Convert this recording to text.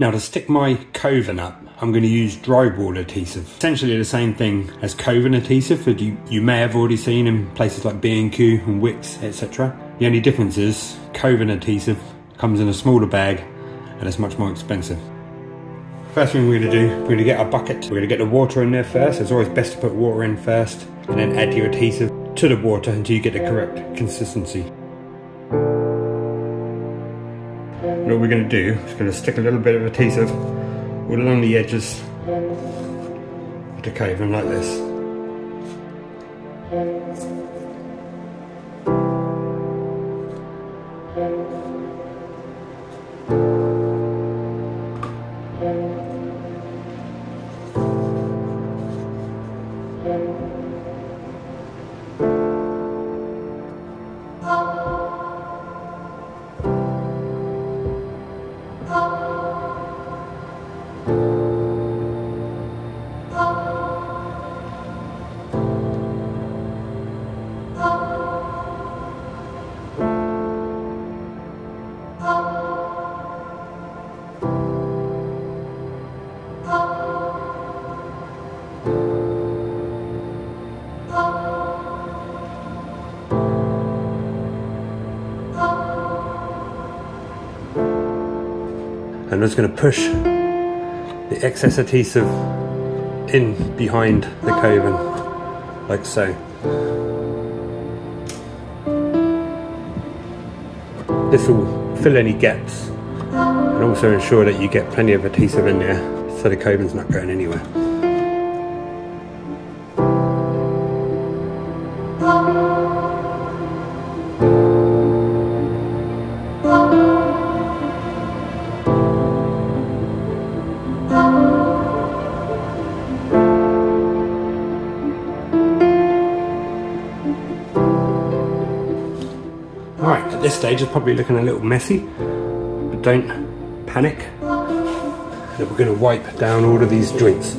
Now to stick my Coving up, I'm going to use drywall adhesive. Essentially the same thing as Coving adhesive that you may have already seen in places like B&Q and Wickes, etc. The only difference is Coving adhesive comes in a smaller bag and it's much more expensive. First thing we're going to do, we're going to get our bucket. We're going to get the water in there first. It's always best to put water in first and then add your adhesive to the water until you get the correct consistency. And what we're going to do is going to stick a little bit of adhesive all along the edges of the Coving like this. I'm just going to push the excess adhesive in behind the Coving, like so. This will fill any gaps and also ensure that you get plenty of adhesive in there so the Coving's not going anywhere. Alright, at this stage it's probably looking a little messy, but don't panic. We're going to wipe down all of these joints.